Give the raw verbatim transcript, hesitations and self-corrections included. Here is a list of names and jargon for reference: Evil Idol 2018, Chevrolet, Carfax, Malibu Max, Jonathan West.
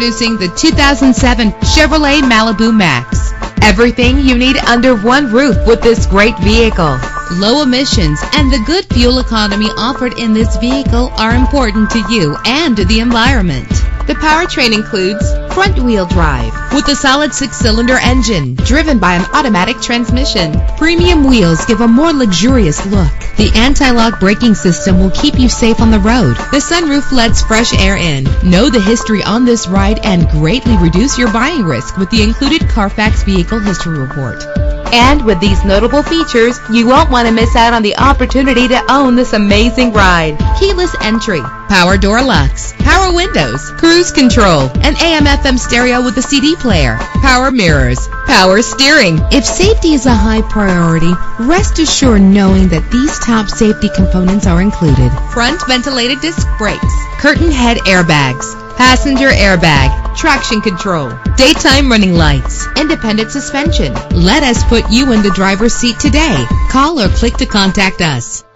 Introducing the two thousand seven Chevrolet Malibu Max. Everything you need under one roof with this great vehicle. Low emissions and the good fuel economy offered in this vehicle are important to you and the environment. The powertrain includes front-wheel drive with a solid six-cylinder engine driven by an automatic transmission. Premium wheels give a more luxurious look. The anti-lock braking system will keep you safe on the road. The sunroof lets fresh air in. Know the history on this ride and greatly reduce your buying risk with the included Carfax Vehicle History Report. And with these notable features, you won't want to miss out on the opportunity to own this amazing ride. Keyless entry, power door locks, power windows, cruise control, an A M F M stereo with a C D player, power mirrors, power steering. If safety is a high priority, rest assured knowing that these top safety components are included. Front ventilated disc brakes, curtain head airbags, passenger airbag, traction control, daytime running lights, independent suspension. Let us put you in the driver's seat today. Call or click to contact us.